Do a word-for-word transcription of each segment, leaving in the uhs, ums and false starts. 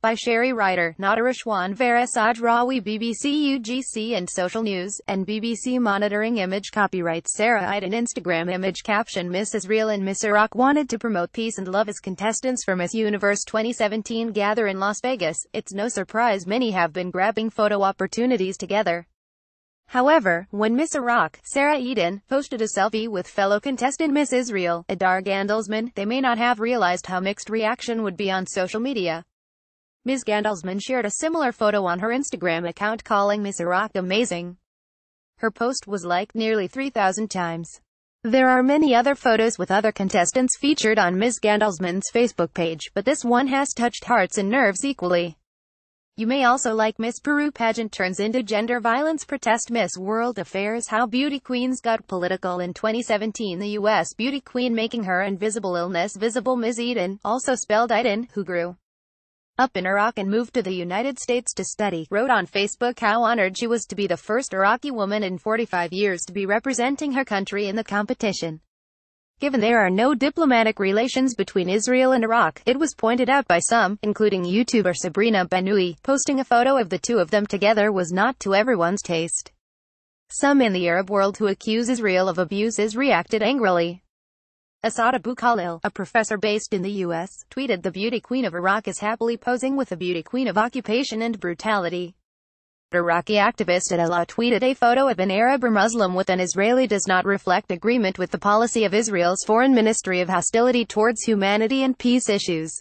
by Sherry Ryder, Nadarashwan Varasaj Rawi, B B C U G C and Social News, and B B C Monitoring. Image copyrights Sarah Idan. Instagram image caption: Miss Israel and Miss Iraq wanted to promote peace and love as contestants for Miss Universe twenty seventeen gather in Las Vegas. It's no surprise many have been grabbing photo opportunities together. However, when Miss Iraq, Sarah Idan, posted a selfie with fellow contestant Miss Israel, Adar Gandelman, they may not have realized how mixed reaction would be on social media. Miz Gandelman shared a similar photo on her Instagram account, calling Miss Iraq amazing. Her post was liked nearly three thousand times. There are many other photos with other contestants featured on Miz Gandelman's Facebook page, but this one has touched hearts and nerves equally. You may also like Miss Peru pageant turns into gender violence protest. Miss World Affairs: how beauty queens got political in twenty seventeen. The U S beauty queen making her invisible illness visible. Miz Idan, also spelled Idan, who grew up in Iraq and moved to the United States to study, wrote on Facebook how honored she was to be the first Iraqi woman in forty-five years to be representing her country in the competition. Given there are no diplomatic relations between Israel and Iraq, it was pointed out by some, including YouTuber Sabrina Benoui, posting a photo of the two of them together was not to everyone's taste. Some in the Arab world who accuse Israel of abuses reacted angrily. Asada Bukhalil, a professor based in the U S, tweeted the beauty queen of Iraq is happily posing with the beauty queen of occupation and brutality. Iraqi activist Adela tweeted a photo of an Arab or Muslim with an Israeli does not reflect agreement with the policy of Israel's foreign ministry of hostility towards humanity and peace issues.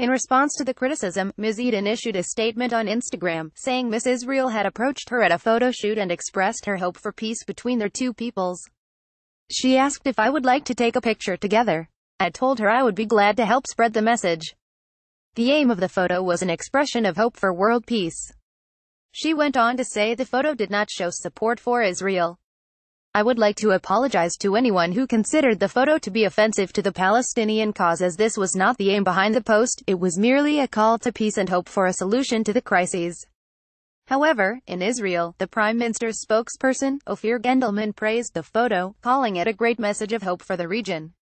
In response to the criticism, Miz Idan issued a statement on Instagram, saying Miss Israel had approached her at a photo shoot and expressed her hope for peace between their two peoples. She asked if I would like to take a picture together. I told her I would be glad to help spread the message. The aim of the photo was an expression of hope for world peace. She went on to say the photo did not show support for Israel. I would like to apologize to anyone who considered the photo to be offensive to the Palestinian cause, as this was not the aim behind the post. It was merely a call to peace and hope for a solution to the crises. However, in Israel, the Prime Minister's spokesperson, Ophir Gendelman, praised the photo, calling it a great message of hope for the region.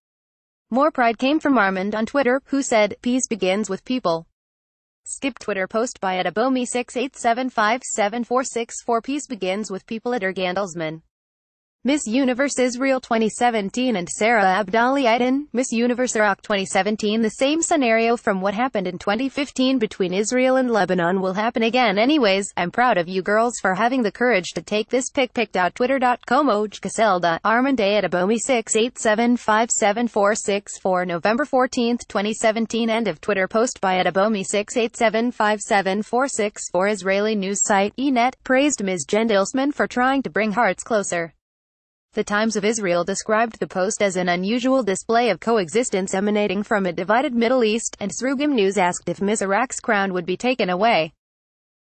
More pride came from Armand on Twitter, who said, "Peace begins with people." Skip Twitter post by at abomi six eight seven five seven four six four. Peace begins with people. Adar Gandelman. Miss Universe Israel twenty seventeen and Sarah Abdali Idan, Miss Universe Iraq twenty seventeen. The same scenario from what happened in twenty fifteen between Israel and Lebanon will happen again anyways. I'm proud of you girls for having the courage to take this pic. pic dot twitter dot com oj caselda armand at abomi six eight seven five seven four six four. November fourteenth twenty seventeen. End of Twitter post by at abomi six eight seven five seven four six four. Israeli news site Enet praised Miz Gandelman for trying to bring hearts closer. The Times of Israel described the post as an unusual display of coexistence emanating from a divided Middle East, and Srugim News asked if Miss Iraq's crown would be taken away.